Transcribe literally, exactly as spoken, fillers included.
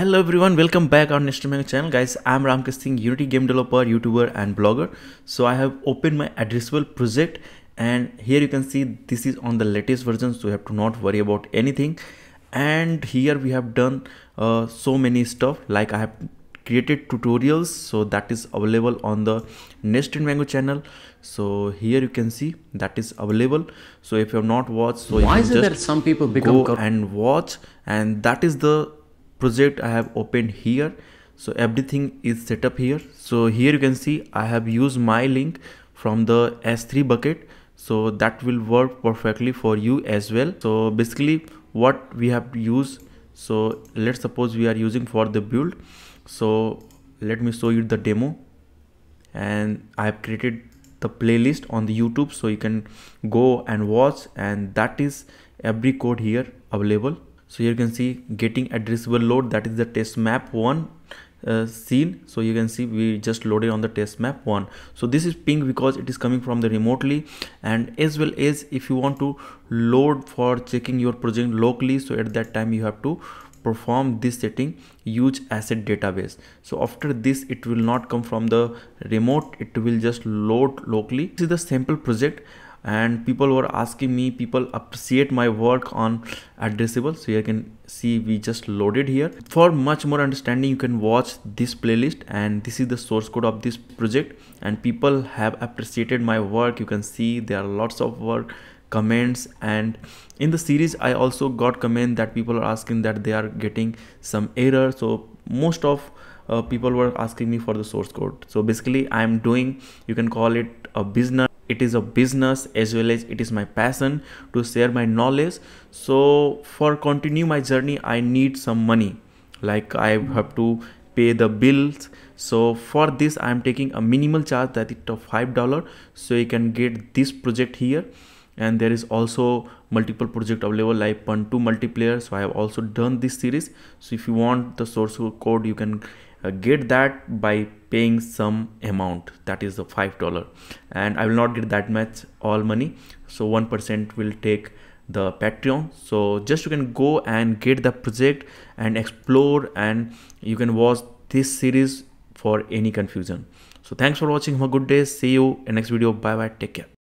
Hello everyone, welcome back on Nested Mango channel. Guys, I'm Ramka Singh, Unity game developer, YouTuber and blogger. So I have opened my addressable project and here you can see this is on the latest version, so you have to not worry about anything. And here we have done uh, so many stuff, like I have created tutorials, so that is available on the Nested Mango channel. So here you can see that is available. So if you have not watched, so why is it that some people become go and watch, and that is the project I have opened here. So everything is set up here. So here you can see I have used my link from the S three bucket, so that will work perfectly for you as well. So basically what we have used, so let's suppose we are using for the build, so let me show you the demo. And I have created the playlist on the YouTube, so you can go and watch, and that is every code here available. So here you can see getting addressable load, that is the test map one uh, scene. So you can see we just loaded on the test map one. So this is ping because it is coming from the remotely, and as well as if you want to load for checking your project locally, so at that time you have to perform this setting, use asset database. So after this it will not come from the remote, it will just load locally. This is the sample project. And people were asking me, people appreciate my work on addressable. So you can see we just loaded here. For much more understanding, you can watch this playlist, and this is the source code of this project. And people have appreciated my work. You can see there are lots of work, comments, and in the series I also got comment that people are asking that they are getting some error. So most of uh, people were asking me for the source code. So basically I'm doing, you can call it a business. It is a business as well as it is my passion to share my knowledge. So for continue my journey, I need some money, like I have to pay the bills. So for this I am taking a minimal charge, that is of five dollars. So you can get this project here, and there is also multiple project available like Pun two multiplayer. So I have also done this series. So if you want the source code, you can Uh, get that by paying some amount, that is the five dollars, and I will not get that much all money. So one percent will take the Patreon. So just you can go and get the project and explore, and you can watch this series for any confusion. So thanks for watching, have a good day, see you in next video, bye bye, take care.